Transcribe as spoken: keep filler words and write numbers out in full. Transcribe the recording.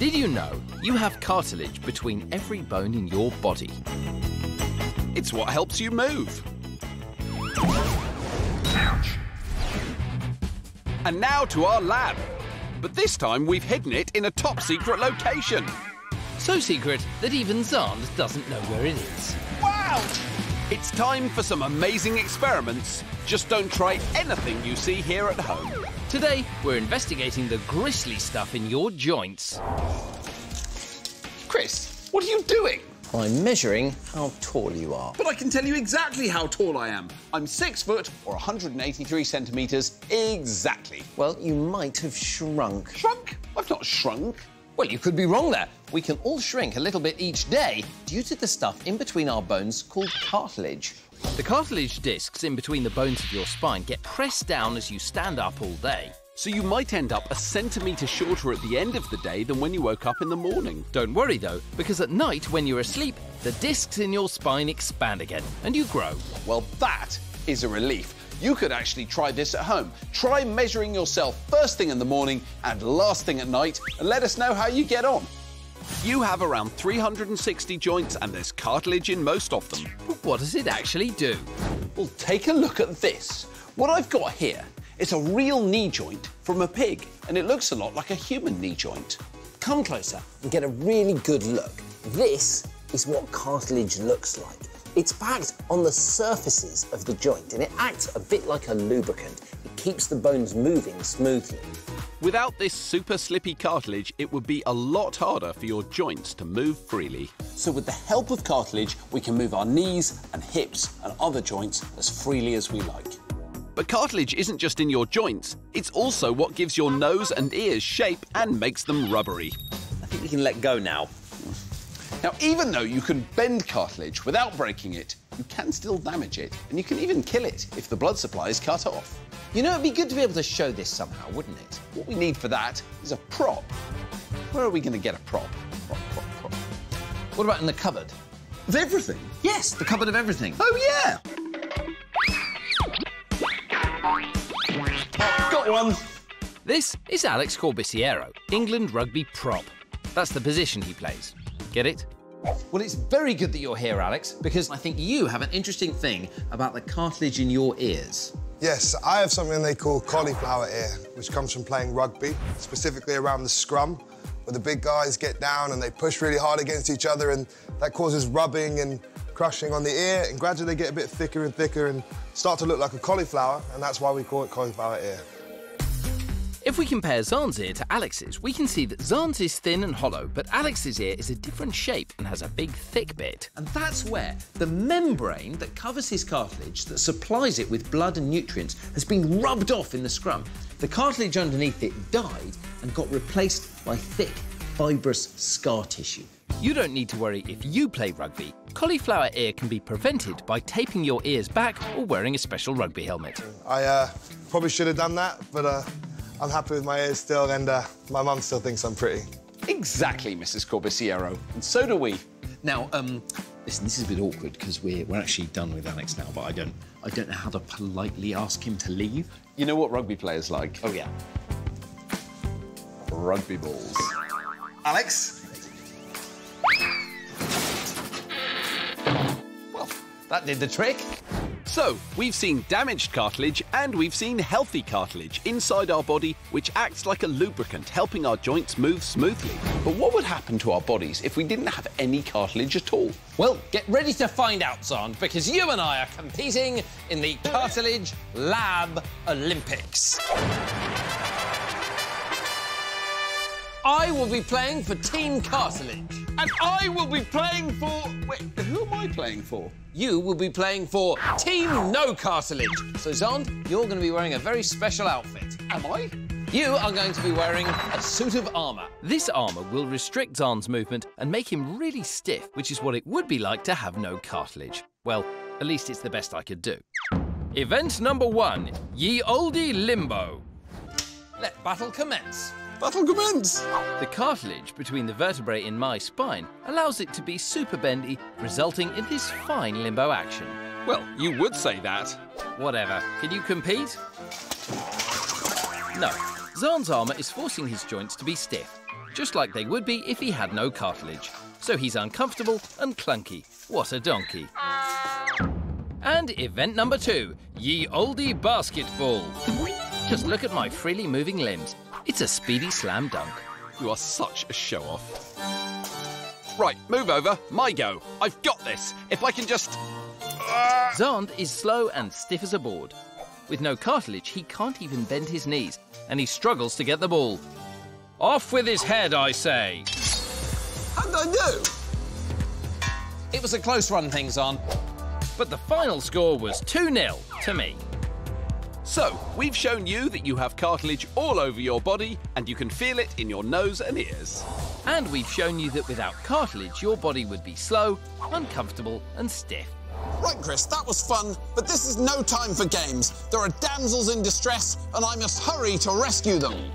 Did you know you have cartilage between every bone in your body? It's what helps you move. Ouch. And now to our lab. But this time we've hidden it in a top secret location. So secret that even Xand doesn't know where it is. Wow! It's time for some amazing experiments. Just don't try anything you see here at home. Today, we're investigating the grisly stuff in your joints. Chris, what are you doing? I'm measuring how tall you are. But I can tell you exactly how tall I am. I'm six foot, or one hundred eighty-three centimetres, exactly. Well, you might have shrunk. Shrunk? I've not shrunk. Well, you could be wrong there. We can all shrink a little bit each day due to the stuff in between our bones called cartilage. The cartilage discs in between the bones of your spine get pressed down as you stand up all day. So you might end up a centimetre shorter at the end of the day than when you woke up in the morning. Don't worry, though, because at night, when you're asleep, the discs in your spine expand again and you grow. Well, that is a relief. You could actually try this at home. Try measuring yourself first thing in the morning and last thing at night, and let us know how you get on. You have around three hundred sixty joints, and there's cartilage in most of them. But what does it actually do? Well, take a look at this. What I've got here, it's a real knee joint from a pig, and it looks a lot like a human knee joint. Come closer and get a really good look. This is what cartilage looks like. It's packed on the surfaces of the joint, and it acts a bit like a lubricant. It keeps the bones moving smoothly. Without this super slippy cartilage, it would be a lot harder for your joints to move freely. So with the help of cartilage, we can move our knees and hips and other joints as freely as we like. But cartilage isn't just in your joints, it's also what gives your nose and ears shape and makes them rubbery. I think we can let go now. Now, even though you can bend cartilage without breaking it, you can still damage it, and you can even kill it if the blood supply is cut off. You know, it'd be good to be able to show this somehow, wouldn't it? What we need for that is a prop. Where are we going to get a prop? Prop, prop, prop. What about in the cupboard? Of everything? Yes, the cupboard of everything. Oh, yeah! Got one! This is Alex Corbisiero, England rugby prop. That's the position he plays. Get it? Well, it's very good that you're here, Alex, because I think you have an interesting thing about the cartilage in your ears. Yes, I have something they call cauliflower ear, which comes from playing rugby, specifically around the scrum, where the big guys get down and they push really hard against each other, and that causes rubbing and crushing on the ear, and gradually they get a bit thicker and thicker and start to look like a cauliflower, and that's why we call it cauliflower ear. If we compare Xand's ear to Alex's, we can see that Xand's is thin and hollow, but Alex's ear is a different shape and has a big, thick bit. And that's where the membrane that covers his cartilage, that supplies it with blood and nutrients, has been rubbed off in the scrum. The cartilage underneath it died and got replaced by thick, fibrous scar tissue. You don't need to worry if you play rugby. Cauliflower ear can be prevented by taping your ears back or wearing a special rugby helmet. I uh, probably should have done that, but uh, I'm happy with my ears still, and uh, my mum still thinks I'm pretty. Exactly, Missus Corbisiero, and so do we. Now, um, listen, this is a bit awkward because we're we're actually done with Alex now, but I don't I don't know how to politely ask him to leave. You know what rugby players like? Oh yeah, rugby balls. Alex. That did the trick. So, we've seen damaged cartilage and we've seen healthy cartilage inside our body, which acts like a lubricant, helping our joints move smoothly. But what would happen to our bodies if we didn't have any cartilage at all? Well, get ready to find out, Xand, because you and I are competing in the Cartilage Lab Olympics. I will be playing for Team Cartilage. And I will be playing for... Wait, who am I playing for? You will be playing for Team No Cartilage. So, Xand, you're going to be wearing a very special outfit. Am I? You are going to be wearing a suit of armour. This armour will restrict Xand's movement and make him really stiff, which is what it would be like to have no cartilage. Well, at least it's the best I could do. Event number one, Ye Olde Limbo. Let battle commence. Battle commence! The cartilage between the vertebrae in my spine allows it to be super bendy, resulting in this fine limbo action. Well, you would say that. Whatever. Can you compete? No. Xand's armour is forcing his joints to be stiff. just like they would be if he had no cartilage. So he's uncomfortable and clunky. What a donkey. And event number two, ye olde basketball. Just look at my freely moving limbs. It's a speedy slam dunk. You are such a show-off. Right, move over, my go. I've got this. If I can just... Xand is slow and stiff as a board. With no cartilage, he can't even bend his knees, and he struggles to get the ball. Off with his head, I say. How did I do? It was a close run, things on. But the final score was two nil to me. So, we've shown you that you have cartilage all over your body and you can feel it in your nose and ears. And we've shown you that without cartilage, your body would be slow, uncomfortable and stiff. Right, Chris, that was fun, but this is no time for games. There are damsels in distress and I must hurry to rescue them.